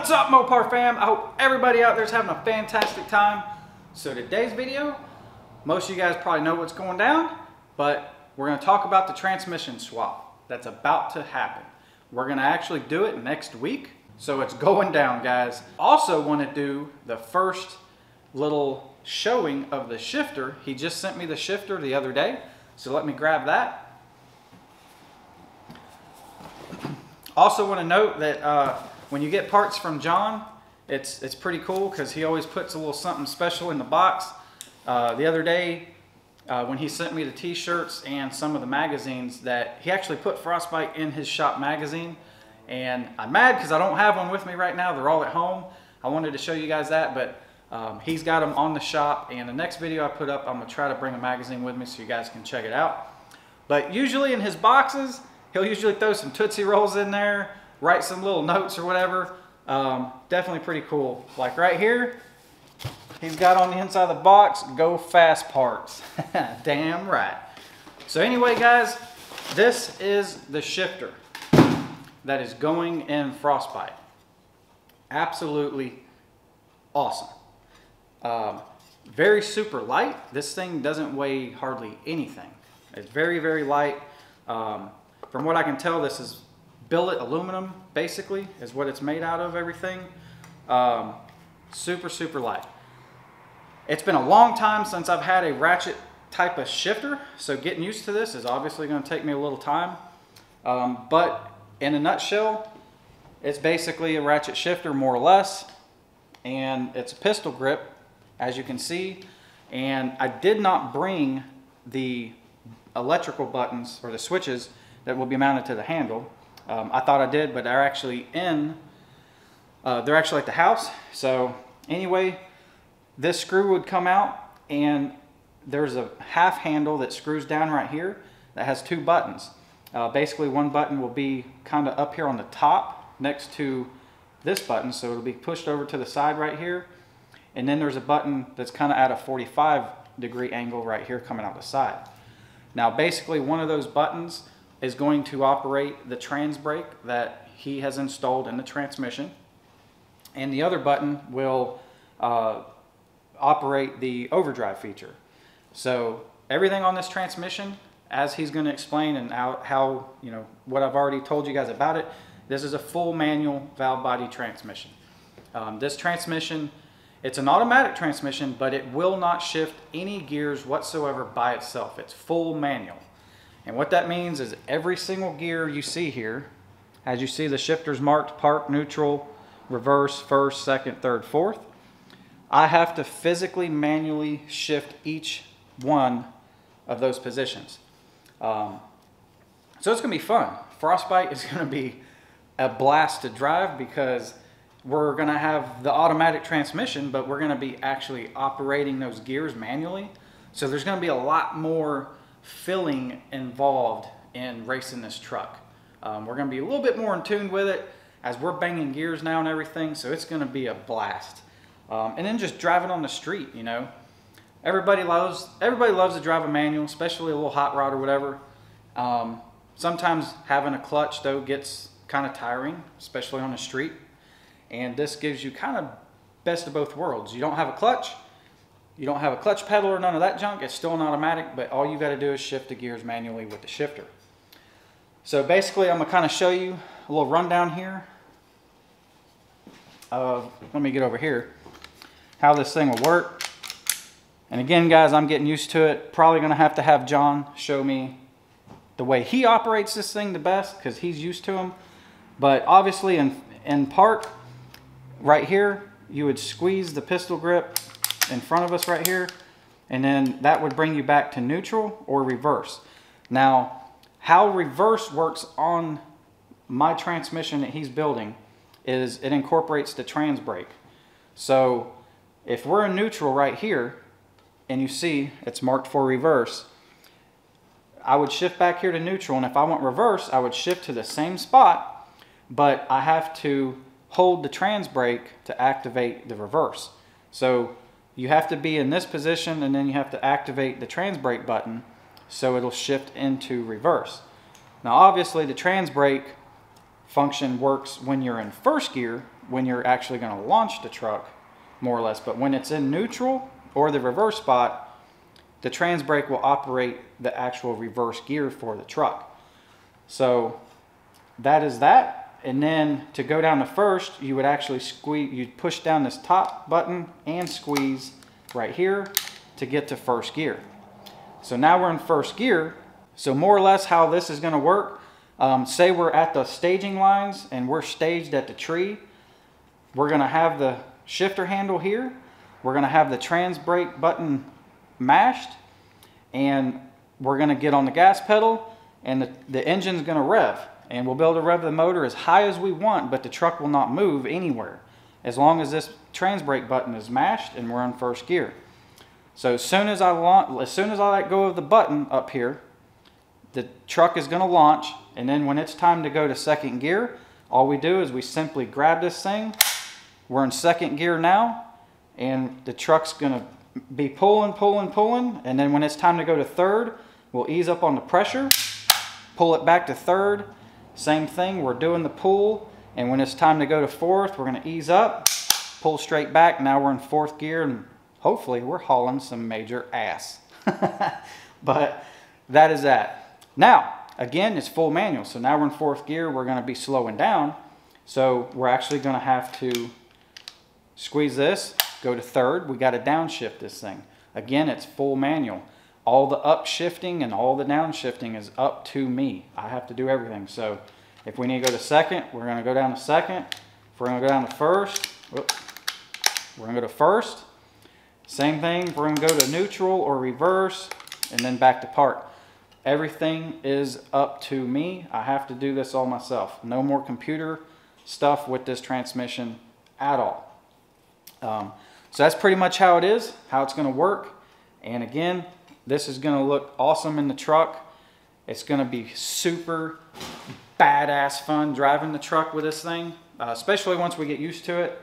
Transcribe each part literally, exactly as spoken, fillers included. What's up, Mopar fam? I hope everybody out there is having a fantastic time. So today's video, most of you guys probably know what's going down, but we're going to talk about the transmission swap that's about to happen. We're going to actually do it next week, so it's going down, guys. Also want to do the first little showing of the shifter. He just sent me the shifter the other day, so let me grab that. Also want to note that uh, when you get parts from John, it's it's pretty cool because he always puts a little something special in the box. Uh, the other day, uh, when he sent me the t-shirts and some of the magazines, that he actually put Frostbite in his shop magazine. And I'm mad because I don't have one with me right now. They're all at home. I wanted to show you guys that, but um, he's got them on the shop. And the next video I put up, I'm going to try to bring a magazine with me so you guys can check it out. But usually in his boxes, he'll usually throw some Tootsie Rolls in there, write some little notes or whatever. Um, definitely pretty cool. Like right here, he's got on the inside of the box, "Go Fast Parts." Damn right. So anyway, guys, this is the shifter that is going in Frostbite. Absolutely awesome. Um, very super light. This thing doesn't weigh hardly anything. It's very, very light. Um, From what I can tell, this is billet aluminum, basically, is what it's made out of, everything. Um, super, super light. It's been a long time since I've had a ratchet type of shifter, so getting used to this is obviously going to take me a little time. Um, but in a nutshell, it's basically a ratchet shifter, more or less, and it's a pistol grip, as you can see. And I did not bring the electrical buttons or the switches that will be mounted to the handle. Um, I thought I did, but they're actually in, uh, they're actually at the house. So anyway, this screw would come out and there's a half handle that screws down right here that has two buttons. Uh, basically one button will be kind of up here on the top next to this button. So it'll be pushed over to the side right here. And then there's a button that's kind of at a forty-five degree angle right here coming out the side. Now basically one of those buttons is going to operate the trans brake that he has installed in the transmission. And the other button will uh, operate the overdrive feature. So everything on this transmission, as he's gonna explain and how, how, you know, what I've already told you guys about it, this is a full manual valve body transmission. Um, this transmission, it's an automatic transmission, but it will not shift any gears whatsoever by itself. It's full manual. And what that means is every single gear you see here, as you see the shifter's marked park, neutral, reverse, first, second, third, fourth, I have to physically manually shift each one of those positions. Um, so it's going to be fun. Frostbite is going to be a blast to drive because we're going to have the automatic transmission, but we're going to be actually operating those gears manually. So there's going to be a lot more feeling involved in racing this truck. Um, we're going to be a little bit more in tune with it as we're banging gears now and everything, so it's going to be a blast. Um, and then just driving on the street, you know, everybody loves everybody loves to drive a manual, especially a little hot rod or whatever. Um, sometimes having a clutch though gets kind of tiring, especially on the street, and this gives you kind of best of both worlds. You don't have a clutch, you don't have a clutch pedal or none of that junk. It's still an automatic, but all you got to do is shift the gears manually with the shifter. So basically, I'm going to kind of show you a little rundown here of, let me get over here, how this thing will work. And again, guys, I'm getting used to it. Probably going to have to have John show me the way he operates this thing the best because he's used to them. But obviously, in, in park, right here, you would squeeze the pistol grip in front of us right here, and then that would bring you back to neutral or reverse. Now how reverse works on my transmission that he's building is it incorporates the trans brake. So if we're in neutral right here and you see it's marked for reverse, I would shift back here to neutral, and if I want reverse I would shift to the same spot, but I have to hold the trans brake to activate the reverse. So you have to be in this position and then you have to activate the trans brake button so it'll shift into reverse. Now obviously the trans brake function works when you're in first gear, when you're actually going to launch the truck, more or less. But when it's in neutral or the reverse spot, the trans brake will operate the actual reverse gear for the truck. So that is that. And then to go down to first, you would actually squeeze, you'd push down this top button and squeeze right here to get to first gear. So now we're in first gear. So more or less how this is going to work, um, say we're at the staging lines and we're staged at the tree, we're going to have the shifter handle here, we're going to have the trans brake button mashed, and we're going to get on the gas pedal, and the, the engine's going to rev, and we'll be able to rev the motor as high as we want, but the truck will not move anywhere as long as this trans brake button is mashed and we're in first gear. So as soon as I launch, as soon as I let go of the button up here, the truck is going to launch, and then when it's time to go to second gear, all we do is we simply grab this thing. We're in second gear now, and the truck's going to be pulling, pulling, pulling, and then when it's time to go to third, we'll ease up on the pressure, pull it back to third, same thing, we're doing the pull, and when it's time to go to fourth, we're going to ease up, pull straight back, now we're in fourth gear, and hopefully we're hauling some major ass. But that is that. Now, again, it's full manual, so now we're in fourth gear, we're going to be slowing down, so we're actually going to have to squeeze this, go to third, we got to downshift this thing. Again, it's full manual. All the upshifting and all the downshifting is up to me. I have to do everything. So if we need to go to second, we're going to go down to second. If we're going to go down to first, whoop, we're going to go to first. Same thing, we're going to go to neutral or reverse, and then back to park. Everything is up to me. I have to do this all myself. No more computer stuff with this transmission at all. Um, so that's pretty much how it is, how it's going to work. And again, this is going to look awesome in the truck. It's going to be super badass fun driving the truck with this thing, uh, especially once we get used to it.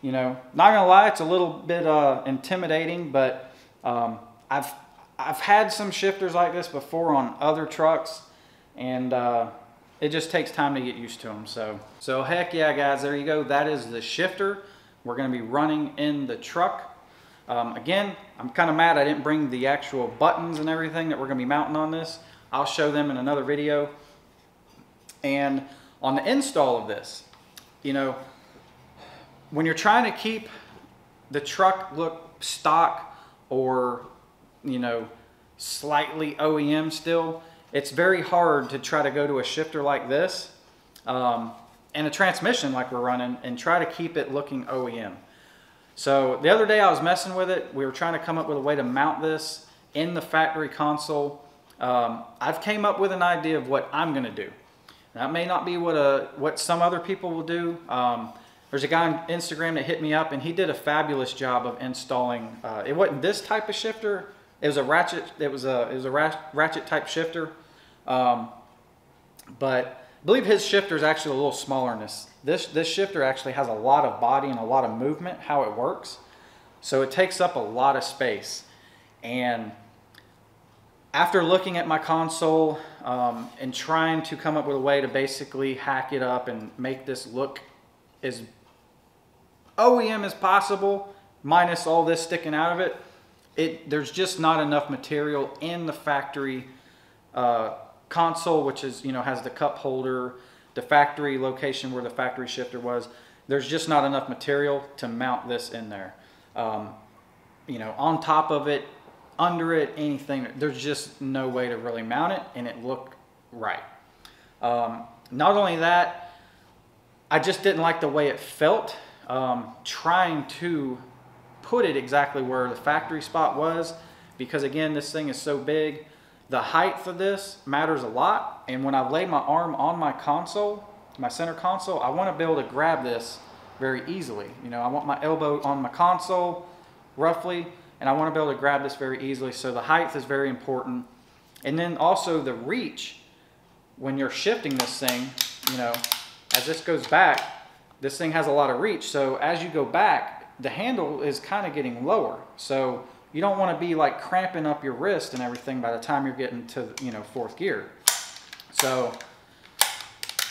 You know, not going to lie, it's a little bit uh, intimidating, but um, I've, I've had some shifters like this before on other trucks, and uh, it just takes time to get used to them. So, so heck yeah, guys, there you go. That is the shifter we're going to be running in the truck. Um, again, I'm kind of mad I didn't bring the actual buttons and everything that we're going to be mounting on this. I'll show them in another video. And on the install of this, you know, when you're trying to keep the truck look stock or, you know, slightly O E M still, it's very hard to try to go to a shifter like this. Um, and a transmission like we're running and try to keep it looking O E M. So the other day I was messing with it. We were trying to come up with a way to mount this in the factory console. Um, I've came up with an idea of what I'm gonna do. That may not be what, a, what some other people will do. Um, there's a guy on Instagram that hit me up and he did a fabulous job of installing, uh, it wasn't this type of shifter, it was a ratchet, it was a, it was a ratchet type shifter. Um, but I believe his shifter is actually a little smaller than this. This, this shifter actually has a lot of body and a lot of movement, how it works. So it takes up a lot of space. And after looking at my console um, and trying to come up with a way to basically hack it up and make this look as O E M as possible, minus all this sticking out of it, it there's just not enough material in the factory uh, console, which is, you know, has the cup holder, the factory location where the factory shifter was. There's just not enough material to mount this in there. Um, you know, on top of it, under it, anything, there's just no way to really mount it and it looked right. Um, not only that, I just didn't like the way it felt. Um, trying to put it exactly where the factory spot was, because again, this thing is so big. The height of this matters a lot, and when I lay my arm on my console, my center console, I want to be able to grab this very easily. You know, I want my elbow on my console, roughly, and I want to be able to grab this very easily, so the height is very important. And then also the reach, when you're shifting this thing, you know, as this goes back, this thing has a lot of reach, so as you go back, the handle is kind of getting lower. So you don't want to be like cramping up your wrist and everything by the time you're getting to, you know, fourth gear. So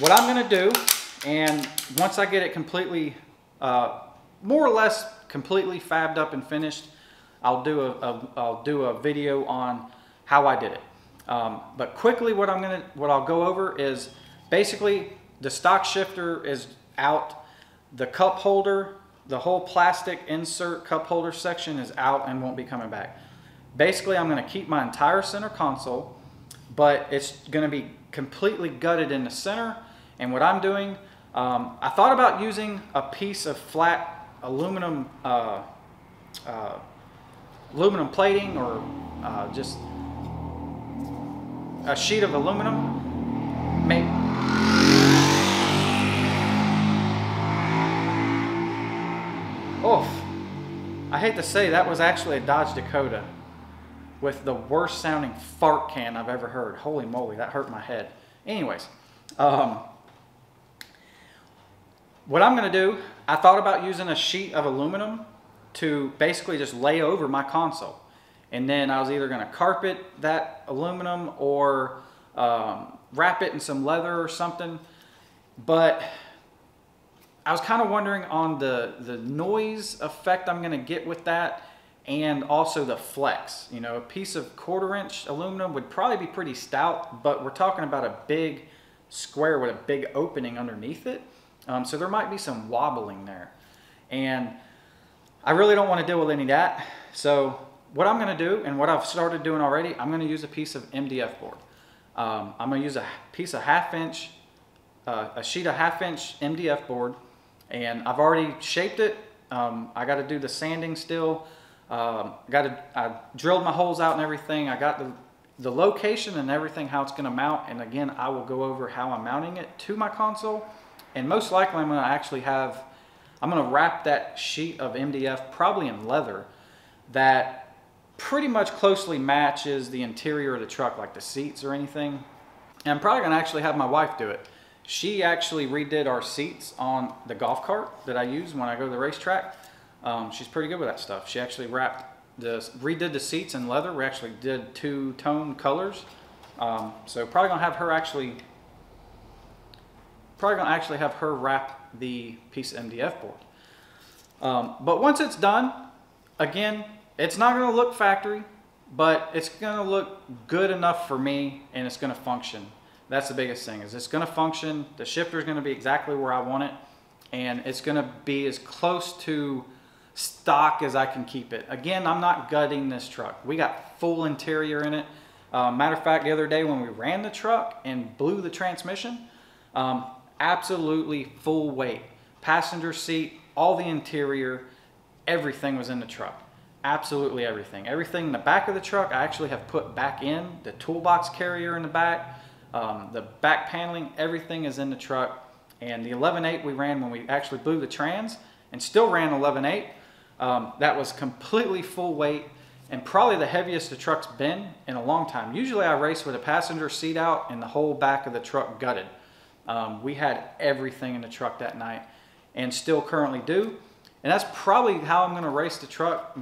what I'm going to do, and once I get it completely Uh, more or less completely fabbed up and finished. I'll do a, a, I'll do a video on how I did it. Um, but quickly what I'm gonna, what I'll go over is basically the stock shifter is out, the cup holder, the whole plastic insert cup holder section is out and won't be coming back. Basically I'm gonna keep my entire center console, but it's gonna be completely gutted in the center. And what I'm doing, um, I thought about using a piece of flat aluminum, uh, uh, aluminum plating or uh, just a sheet of aluminum. Make Oof. I hate to say that was actually a Dodge Dakota with the worst sounding fart can I've ever heard. Holy moly, that hurt my head. Anyways, um, what I'm gonna do, I thought about using a sheet of aluminum to basically just lay over my console. And then I was either gonna carpet that aluminum or um, wrap it in some leather or something. But I was kind of wondering on the, the noise effect I'm gonna get with that and also the flex. You know, a piece of quarter inch aluminum would probably be pretty stout, but we're talking about a big square with a big opening underneath it. Um, so there might be some wobbling there. And I really don't want to deal with any of that. So what I'm gonna do and what I've started doing already, I'm gonna use a piece of M D F board. Um, I'm gonna use a piece of half inch, uh, a sheet of half inch M D F board. And I've already shaped it. Um, I got to do the sanding still. Um, got to, I drilled my holes out and everything. I got the, the location and everything, how it's going to mount. And again, I will go over how I'm mounting it to my console. And most likely I'm going to actually have, I'm going to wrap that sheet of M D F probably in leather that pretty much closely matches the interior of the truck, like the seats or anything. And I'm probably going to actually have my wife do it. She actually redid our seats on the golf cart that I use when I go to the racetrack. Um, she's pretty good with that stuff. She actually wrapped the, redid the seats in leather. We actually did two-tone colors. Um, so probably gonna have her actually, probably gonna actually have her wrap the piece of M D F board. Um, but once it's done, again, it's not gonna look factory, but it's gonna look good enough for me and it's gonna function. That's the biggest thing, is it's going to function, the shifter is going to be exactly where I want it, and it's going to be as close to stock as I can keep it. Again, I'm not gutting this truck. We got full interior in it. Uh, matter of fact, the other day when we ran the truck and blew the transmission, um, absolutely full weight. Passenger seat, all the interior, everything was in the truck. Absolutely everything. Everything in the back of the truck I actually have put back in, the toolbox carrier in the back. Um, the back paneling, everything is in the truck. And the eleven eight we ran when we actually blew the trans and still ran eleven eight. Um, that was completely full weight and probably the heaviest the truck's been in a long time. Usually I race with a passenger seat out and the whole back of the truck gutted. Um, we had everything in the truck that night and still currently do. And that's probably how I'm going to race the truck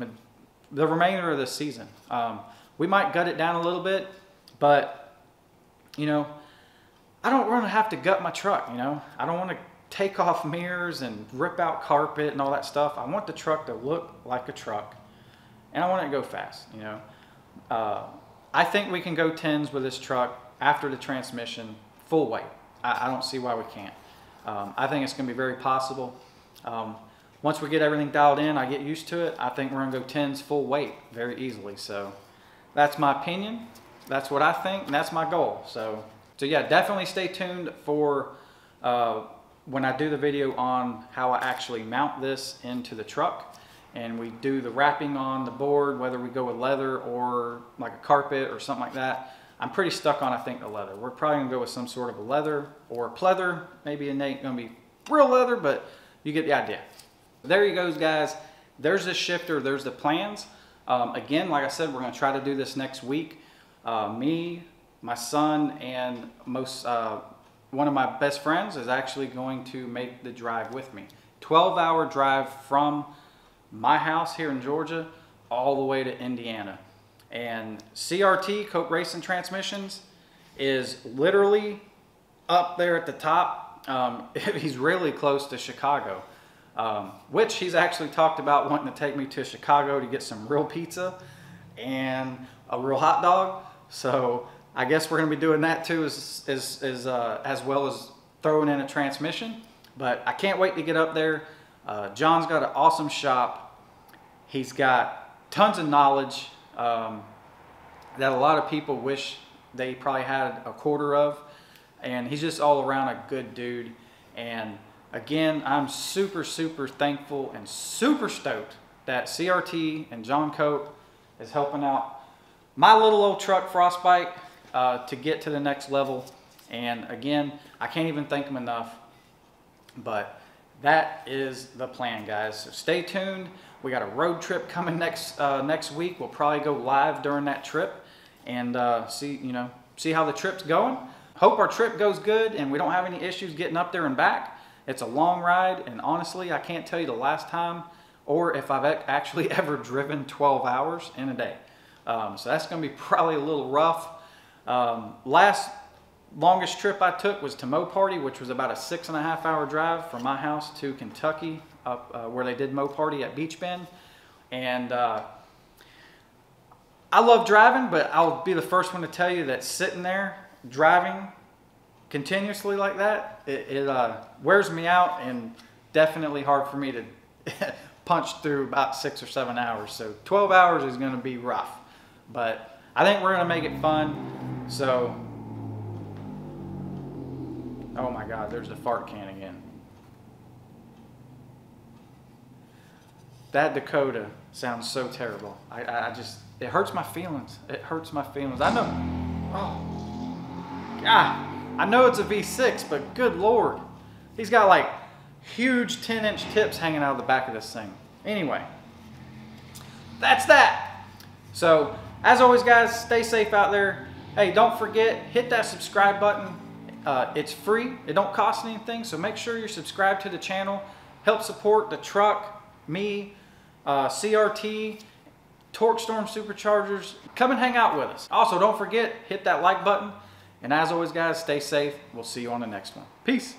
the remainder of the season. Um, we might gut it down a little bit, but you know, I don't want to have to gut my truck, you know. I don't want to take off mirrors and rip out carpet and all that stuff. I want the truck to look like a truck, and I want it to go fast, you know. Uh, I think we can go tens with this truck after the transmission, full weight. I, I don't see why we can't. Um, I think it's going to be very possible. Um, once we get everything dialed in, I get used to it. I think we're going to go tens full weight very easily. So that's my opinion. That's what I think, and that's my goal. So, so yeah, definitely stay tuned for uh, when I do the video on how I actually mount this into the truck, and we do the wrapping on the board, whether we go with leather or like a carpet or something like that. I'm pretty stuck on, I think, the leather. We're probably gonna go with some sort of a leather or a pleather. Maybe it ain't gonna be real leather, but you get the idea. There you go, guys. There's the shifter, there's the plans. Um, again, like I said, we're gonna try to do this next week. Uh, me, my son, and most uh, one of my best friends is actually going to make the drive with me. twelve hour drive from my house here in Georgia all the way to Indiana. And C R T, Cope Racing Transmissions, is literally up there at the top. Um, he's really close to Chicago. um, which he's actually talked about wanting to take me to Chicago to get some real pizza and a real hot dog. So I guess we're going to be doing that too, as, as, as, uh, as well as throwing in a transmission. But I can't wait to get up there. Uh, John's got an awesome shop. He's got tons of knowledge um, that a lot of people wish they probably had a quarter of. And he's just all around a good dude. And again, I'm super, super thankful and super stoked that C R T and John Cope is helping out my little old truck Frostbite uh, to get to the next level. And again, I can't even thank him enough. But that is the plan, guys. So stay tuned. We got a road trip coming next uh, next week. We'll probably go live during that trip and uh, see you know see how the trip's going. Hope our trip goes good and we don't have any issues getting up there and back. It's a long ride, and honestly, I can't tell you the last time or if I've actually ever driven twelve hours in a day. Um, so that's going to be probably a little rough. Um, last. Longest trip I took was to Moparty, which was about a six and a half hour drive from my house to Kentucky, up uh, where they did Moparty at Beach Bend. And uh, I love driving, but I'll be the first one to tell you that sitting there driving continuously like that, it, it uh, wears me out, and definitely hard for me to punch through about six or seven hours. So twelve hours is going to be rough, but I think we're going to make it fun. So. Oh my God, there's the fart can again. That Dakota sounds so terrible. I, I, I just, it hurts my feelings. It hurts my feelings. I know, oh, God. I know it's a V six, but good Lord. He's got like huge ten inch tips hanging out of the back of this thing. Anyway, that's that. So, as always, guys, stay safe out there. Hey, don't forget, hit that subscribe button. Uh, it's free, it don't cost anything, so make sure you're subscribed to the channel. Help support the truck, me, uh, C R T, TorqStorm Superchargers. Come and hang out with us. Also, don't forget, hit that like button. And as always, guys, stay safe. We'll see you on the next one. Peace.